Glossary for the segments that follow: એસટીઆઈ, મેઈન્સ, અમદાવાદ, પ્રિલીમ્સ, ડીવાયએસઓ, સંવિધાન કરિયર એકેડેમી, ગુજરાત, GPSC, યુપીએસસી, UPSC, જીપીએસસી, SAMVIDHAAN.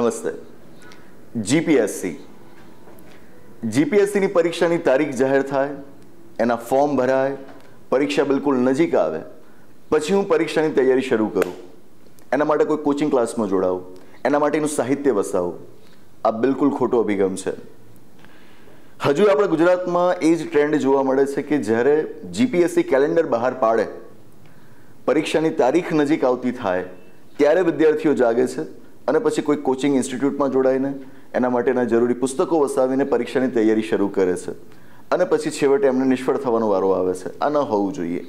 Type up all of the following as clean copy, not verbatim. નમસ્તે જીપીએસસી ની પરીક્ષાની તારીખ જાહેર થાય એના ફોર્મ ભરાય પરીક્ષા બિલકુલ નજીક આવે પછી હું પરીક્ષાની તૈયારી શરૂ કરું એના માટે કોઈ કોચિંગ ક્લાસમાં જોડાઉં એના માટેનું સાહિત્ય વસાવું આ બિલકુલ ખોટો અભિગમ છે હજુ આપણા ગુજરાતમાં એ જ ટ્રેન્ડ જોવા મળે છે કે જ્યારે જીપીએસસી કેલેન્ડર બહાર પાડે પરીક્ષાની તારીખ નજીક આવતી થાય ત્યારે વિદ્યાર્થીઓ જાગે છે અને પછી કોઈ કોચિંગ ઇન્સ્ટિટ્યૂટમાં જોડાઈને એના માટેના જરૂરી પુસ્તકો વસાવીને પરીક્ષાની તૈયારી શરૂ કરે છે અને પછી છેવટે એમને નિષ્ફળ થવાનો વારો આવે છે આ ન હોવું જોઈએ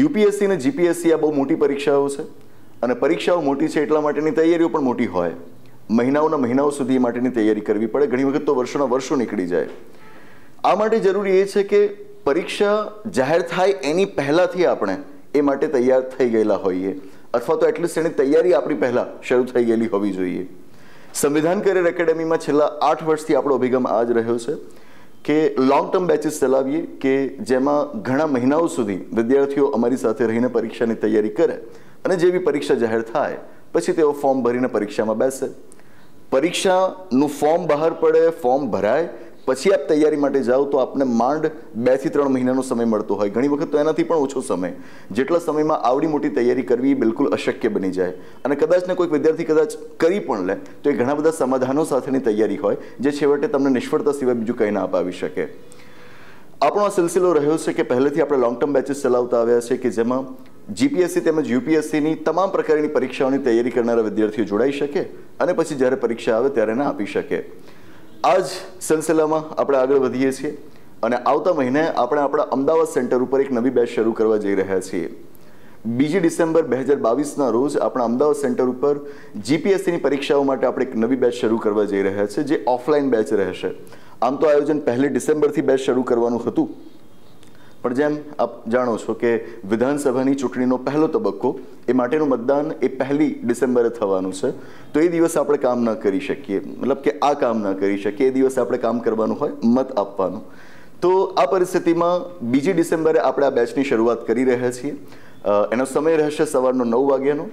યુપીએસસી અને જીપીએસસી આ બહુ મોટી પરીક્ષાઓ છે અને પરીક્ષાઓ મોટી છે એટલા માટેની તૈયારીઓ પણ મોટી હોય મહિનાઓના મહિનાઓ સુધી માટેની તૈયારી કરવી પડે ઘણી વખત તો વર્ષોના વર્ષો નીકળી જાય આ માટે જરૂરી એ છે કે પરીક્ષા જાહેર થાય એની પહેલાંથી આપણે એ માટે તૈયાર થઈ ગયેલા હોઈએ अथवा तो एटलीस्ट एनी तैयारी आपणी पहला शुरू थई गेली होवी जोईए संविधान करियर एकेडमी में छेल्ला 8 वर्षथी आपणो अभिगम आज रह्यो छे के लॉन्ग टर्म बेचीस चलावीए के जेमां घणा महीनाओ सुधी विद्यार्थीओ अमारी साथे रहीने परीक्षानी तैयारी करे अने जेवी परीक्षा जाहेर थाय पछी तेओ फॉर्म भरीने परीक्षामां बेसे परीक्षानुं फॉर्म बहार पड़े फॉर्म भराय पछी आप तैयारी माटे जाओ तो आपने मांड 2 થી 3 મહિનાનો સમય મળતો હોય ઘણી વખત તો એનાથી પણ ઓછો સમય જેટલા સમયમાં આવડી મોટી તૈયારી કરવી બિલકુલ અશક્ય બની જાય અને કદાચને કોઈક વિદ્યાર્થી કદાચ કરી પણ લે તો એ ઘણા બધા સમાધાનો સાથેની તૈયારી હોય જે છેવટે તમને નિષ્ફળતા સિવાય બીજું કંઈ ના અપાવી શકે આપણો સિલસિલો રહ્યો છે કે પહેલેથી આપણે લોંગ ટર્મ બેચીસ ચલાવતા આવ્યા છે કે જેમાં જીપીએસસી તેમજ યુપીએસસીની તમામ પ્રકારની પરીક્ષાઓની તૈયારી કરનારા વિદ્યાર્થીઓ જોડાઈ શકે અને પછી જ્યારે પરીક્ષા આવે ત્યારે ના આપી શકે आज सिलसिला में आप आगे वधीए छीए अने आवता महीने आपणे आपणा अमदावाद सेंटर पर एक नवी बेच शुरू करवा जई रह्या छीए 2 डिसेम्बर 2022 ना रोज आपणा अमदावाद सेंटर पर जीपीएससी नी परीक्षाओं माटे आपणे एक नवी बेच शुरू करवा जई रह्या छीए जे ऑफलाइन बेच रहेशे आम तो आयोजन 1 डिसेम्बर थी बेच शुरू करवानुं हतुं पण जेम आप जाणो छो के विधानसभानी चूंटणीनो पहलो तबक्को ए माटेनुं मतदान ए 1 डिसेम्बरे थवानुं छे तो ए दिवस आपणे काम न करी शकीए मतलब के आ काम न करी शकीए ए दिवस आपणे काम करवानुं होय मत आपवानुं तो आ परिस्थितिमां 2 डिसेम्बरे आपणे आ बेचनी शरूआत करी रह्या छीए एनो समय रहेशे सवारनो 9 વાગ્યાનો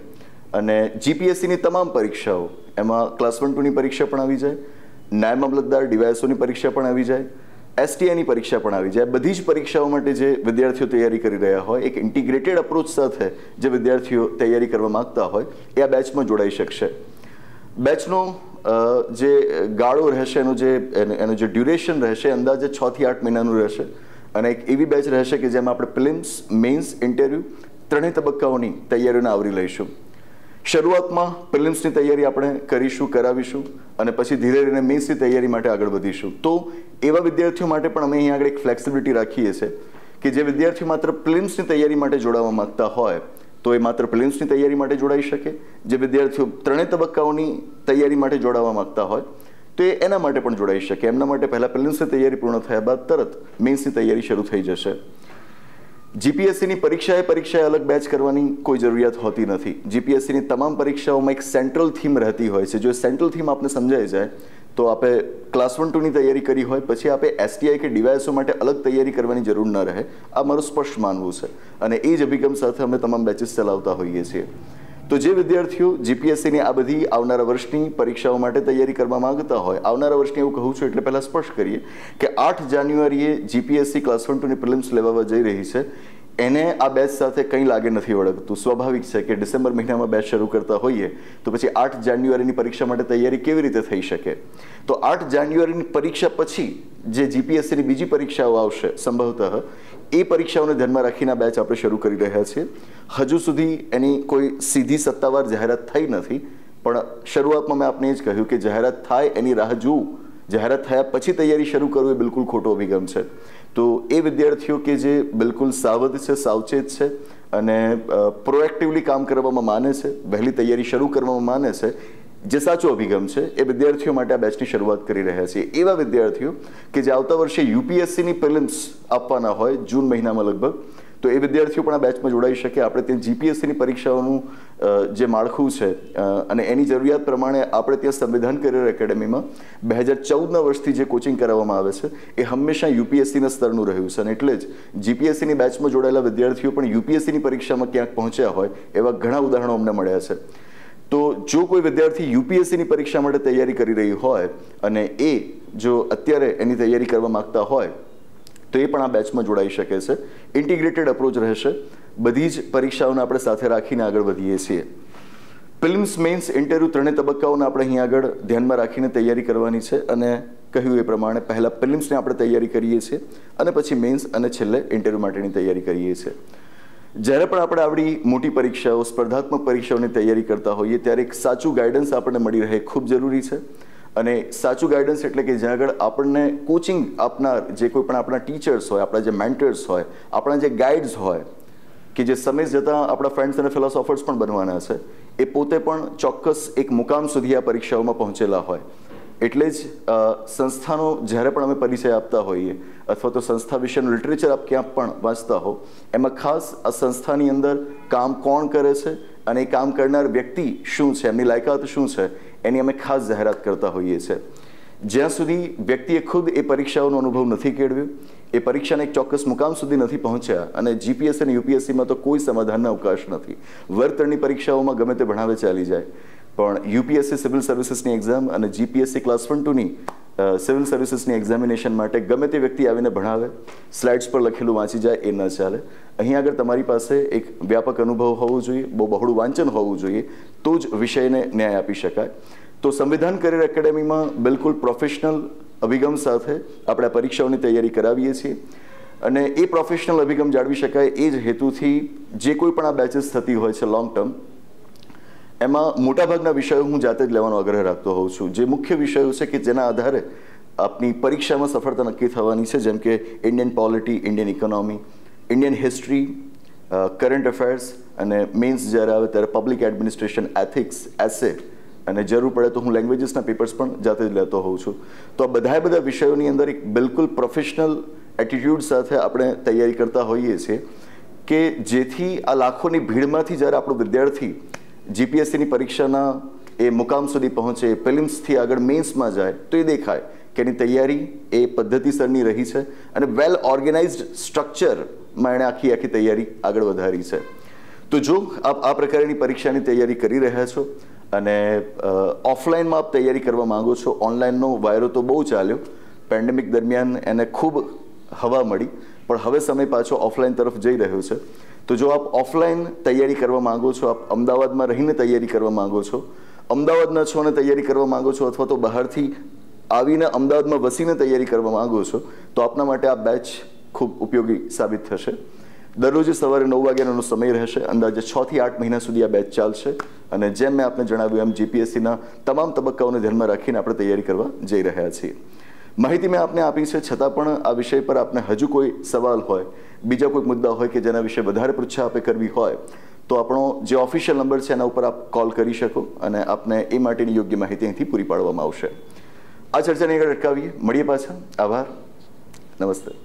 અને જીપીએસસીની તમામ પરીક્ષાઓ એમાં ક્લાસ 1-2 ની પરીક્ષા પણ આવી જાય નાયબ મામલતદાર ડીવાયએસઓની પરીક્ષા પણ આવી જાય एसटीआई की परीक्षा पण आवी जाए बधी ज परीक्षाओं माटे जे विद्यार्थीओ तैयारी करी रह्या होय एक इंटीग्रेटेड अप्रोच साथे जे विद्यार्थीओ तैयारी करवा मांगता होय ए आ बेचमां जोडाई शकशे बेचनो जे गाळो रहेशे एनो जे ड्युरेशन रहेशे अंदाजे 6 થી 8 મહિનાનું રહેશે અને એક એવી બેચ રહેશે કે જેમાં આપણે પ્રિલિમ્સ મેઇન્સ ઇન્ટરવ્યુ ત્રણેય તબક્કાઓની તૈયારીઓને આવરી લઈશું શરૂઆતમાં પ્રિલિમ્સની તૈયારી આપણે કરાવીશું અને પછી ધીરે ધીરે મેઇન્સની તૈયારી માટે આગળ વધીશું तो એવા વિદ્યાર્થીઓ માટે પણ અમે અહીં આગળ એક ફ્લેક્સિબિલિટી રાખીએ છે કે જે વિદ્યાર્થીઓ માત્ર પ્રિલિમ્સની તૈયારી માટે જોડાવા માંગતા હોય તો એ માત્ર પ્રિલિમ્સની તૈયારી માટે જોડાઈ શકે જે વિદ્યાર્થીઓ ત્રણેય તબક્કાઓની તૈયારી માટે જોડાવા માંગતા હોય તો એ એના માટે પણ જોડાઈ શકે એમના માટે પહેલા પ્રિલિમ્સની તૈયારી પૂર્ણ થયા બાદ તરત મેઇન્સની તૈયારી શરૂ થઈ જશે જીપીએસસીની પરીક્ષાએ અલગ બેચ કરવાની કોઈ જરૂરિયાત હોતી નથી જીપીએસસીની તમામ પરીક્ષાઓમાં એક સેન્ટ્રલ થીમ રહેતી હોય છે જો સેન્ટ્રલ થીમ આપને સમજાઈ જાય तो आप क्लास 1-2 की तैयारी करी हो पछी आप एसटीआई के डीवायएसओ माटे अलग तैयारी करवानी जरूर न रहे आ मारो स्पष्ट मानवुं छे अने ए ज अभिगम साथे अमे तमाम बेचीस चलावता होईए छीए तो जे विद्यार्थीओ जीपीएससी ने आ बधी आवनारा वर्षनी परीक्षाओं माटे तैयारी करवा मांगता होय आवनारा वर्षनी एवुं कहूं छुं एटले पहेला स्पष्ट करीए के 8 જાન્યુઆરીએ जीपीएससी क्लास 1-2 ની પ્રિલિમ્સ લેવા જઈ રહી છે एने आ बेच साथ कहीं लागे नहीं वळगतुं स्वाभाविक है कि डिसेम्बर महीना में बेच शुरू करता होईए तो पछी 8 જાન્યુઆરી परीक्षा माटे तैयारी केवी रीते थई शके तो 8 જાન્યુઆરી परीक्षा पछी जे जीपीएससी नी बीजी परीक्षाओ आवशे संभवतः ए परीक्षाओने ध्यानमां राखीने आ बेच आपणे शुरू करी रह्या छीए हजू सुधी एनी कोई सीधी सत्तावार जाहेरात थई नथी पण शरूआतमां मैं आपने ज कह्युं के जाहेरात थाय एनी राह जुओ जाहेरात थया पछी तैयारी शरू करवी बिलकुल खोटो अभिगम छे तो ए विद्यार्थीओ के जे बिल्कुल सावध छे सावचेत छे अने प्रोएक्टिवली काम करवामां माने छे वहेली तैयारी शरू करवामां माने छे जे साचो अभिगम छे ए विद्यार्थीओ माटे आ बेचनी शरूआत करी रह्या छीए एवा विद्यार्थीओ के जे आवता वर्षे यूपीएससी नी प्रिलिम्स आपवाना होय जून महीनामां लगभग तो ए विद्यार्थीओ पण आ बेचमां जोडाई शके आपणे त्यां जीपीएससी नी परीक्षाओनुं जे माळखुं छे अने एनी जरूरियात प्रमाणे आपणे त्यां संविधान करियर एकेडमीमां 2014 વર્ષથી જે કોચિંગ કરાવવામાં આવે છે એ હંમેશા યુપીએસસીના સ્તરનું રહ્યું છે અને એટલે જ જીપીએસસીની બેચમાં જોડાયેલા વિદ્યાર્થીઓ પણ યુપીએસસીની પરીક્ષામાં ક્યાંક પહોંચ્યા હોય એવા ઘણા ઉદાહરણો અમને મળ્યા છે तो जो कोई विद्यार्थी यूपीएससी ની પરીક્ષા માટે તૈયારી કરી રહી હોય અને એ જો અત્યારે એની તૈયારી કરવા માંગતા હોય તો એ પણ આ બેચમાં જોડાઈ શકે છે। ઇન્ટિગ્રેટેડ અપ્રોચ રહેશે, બધી જ પરીક્ષાઓને આપણે સાથે રાખીને આગળ વધીએ છીએ। પ્રિલિમ્સ મેન્સ ઇન્ટરવ્યુ ત્રણેય તબક્કાઓને આપણે અહીં આગળ ધ્યાનમાં રાખીને તૈયારી કરવાની છે અને કહ્યું એ પ્રમાણે પહેલા પ્રિલિમ્સની આપણે તૈયારી કરીએ છીએ અને પછી મેન્સ અને છેલ્લે ઇન્ટરવ્યુ માટેની તૈયારી કરીએ છીએ। જ્યારે પણ આપણે આવડી મોટી પરીક્ષાઓ સ્પર્ધાત્મક પરીક્ષાઓની તૈયારી કરતા હોઈએ ત્યારે એક સાચું ગાઈડન્સ આપણને મળી રહે ખૂબ જરૂરી છે અને સાચું ગાઈડન્સ એટલે કે જ્યાં આગળ આપણને કોચિંગ આપનાર જે કોઈ પણ આપણા ટીચર્સ હોય, આપણા જે મેન્ટર્સ હોય, આપણા જે ગાઈડ્સ હોય કે જે સમય જતાં આપણા ફ્રેન્ડ્સ અને ફિલોસોફર્સ પણ બનવાના છે, એ પોતે પણ ચોક્કસ એક મુકામ સુધી આ પરીક્ષાઓમાં પહોંચેલા હોય। એટલે જ સંસ્થાનો જ્યારે પણ અમે પરિચય આપતા હોઈએ અથવા તો સંસ્થા વિશેનું લિટરેચર આપ ક્યાંક પણ વાંચતા હો, એમાં ખાસ આ સંસ્થાની અંદર કામ કોણ કરે છે અને એ કામ કરનાર વ્યક્તિ શું છે, એમની લાયકાત શું છે, એની અમે ખાસ જાહેરાત કરતા હોઈએ છીએ। જ્યાં સુધી વ્યક્તિએ ખુદ એ પરીક્ષાઓનો અનુભવ નથી કેળવ્યો, એ પરીક્ષાને એક ચોક્કસ મુકામ સુધી નથી પહોંચ્યા, અને જીપીએસસી અને યુપીએસસીમાં તો કોઈ સમાધાનના અવકાશ નથી। વર્તણની પરીક્ષાઓમાં ગમે તે ભણાવે ચાલી જાય, પણ યુપીએસસી સિવિલ સર્વિસીસની એક્ઝામ અને જીપીએસસી ક્લાસ 1-2ની સિવિલ સર્વિસીસની એક્ઝામિનેશન માટે ગમે તે વ્યક્તિ આવીને ભણાવે, સ્લાઇડ્સ પર લખેલું વાંચી જાય, એ ન ચાલે। અહીં આગળ તમારી પાસે એક વ્યાપક અનુભવ હોવો જોઈએ, બહુ બહોળું વાંચન હોવું જોઈએ, તો જ વિષયને ન્યાય આપી શકાય। તો સંવિધાન કરિયર એકેડેમીમાં બિલકુલ પ્રોફેશનલ અભિગમ સાથે આપણે પરીક્ષાઓની તૈયારી કરાવીએ છીએ અને એ પ્રોફેશનલ અભિગમ જાળવી શકાય એ જ હેતુથી જે કોઈ પણ આ બેચીસ થતી હોય છે લોંગ ટર્મ, એમાં મોટાભાગના વિષયો હું જાતે જ લેવાનો આગ્રહ રાખતો હોઉં છું। જે મુખ્ય વિષયો છે કે જેના આધારે આપની પરીક્ષામાં સફળતા નક્કી થવાની છે, જેમ કે Indian polity, Indian economy, Indian history, current affairs અને મેન્સ જ્યારે આવે ત્યારે પબ્લિક એડમિનિસ્ટ્રેશન, એથિક્સ, એસે અને જરૂર પડે તો હું લેંગ્વેજીસના પેપર્સ પણ જાતે જ લેતો હોઉં છું। તો આ બધા વિષયોની અંદર એક બિલકુલ પ્રોફેશનલ એટીટ્યૂડ સાથે આપણે તૈયારી કરતા હોઈએ છીએ કે જેથી આ લાખોની ભીડમાંથી જ્યારે આપણો વિદ્યાર્થી જીપીએસસીની પરીક્ષાના એ મુકામ સુધી પહોંચે, પ્રિલિમ્સથી આગળ મેન્સમાં જાય તો એ દેખાય કે એની તૈયારી એ પદ્ધતિસરની રહી છે અને વેલ ઓર્ગેનાઇઝ્ડ સ્ટ્રક્ચરમાં એણે આખી આખી તૈયારી આગળ વધારી છે। તો જો આપ આ પ્રકારની પરીક્ષાની તૈયારી કરી રહ્યા છો અને ઓફલાઈનમાં આપ તૈયારી કરવા માગો છો, ઓનલાઈનનો વાયરો તો બહુ ચાલ્યો, પેન્ડેમિક દરમિયાન એને ખૂબ હવા મળી, પણ હવે સમય પાછો ઓફલાઈન તરફ જઈ રહ્યો છે। तो जो आप ऑफलाइन तैयारी करवा मांगो छो, आप अमदावाद में रहीने तैयारी करवा मांगो छो, अमदावाद ना छो ने तैयारी करवा मांगो छो अथवा तो बहार थी आवीने अमदावाद में वसीने तैयारी करवा मांगो छो, तो आपना माटे आ बेच खूब उपयोगी साबित थशे। दररोज सवारे 9 वाग्यानो समय रहेशे, अंदाजे 6 થી 8 મહિના સુધી આ બેચ ચાલશે અને જેમ મેં આપને જણાવ્યું એમ જીપીએસસીના તમામ તબક્કાઓને ધ્યાનમાં રાખીને આપણે તૈયારી કરવા જઈ રહ્યા છીએ। માહિતી મેં આપને આપી છે, છતાં પણ આ વિષય પર આપને હજુ કોઈ સવાલ હોય, બીજા કોઈ મુદ્દા હોય કે જેના વિશે વધારે પૂછા આપે કરવી હોય તો આપણો જે ઓફિશિયલ નંબર છે એના ઉપર આપ કોલ કરી શકો અને આપને એ માટેની યોગ્ય માહિતી અહીંથી પૂરી પાડવામાં આવશે। આ ચર્ચાને આગળ અટકાવીએ, મળીએ પાછા। આભાર, નમસ્તે।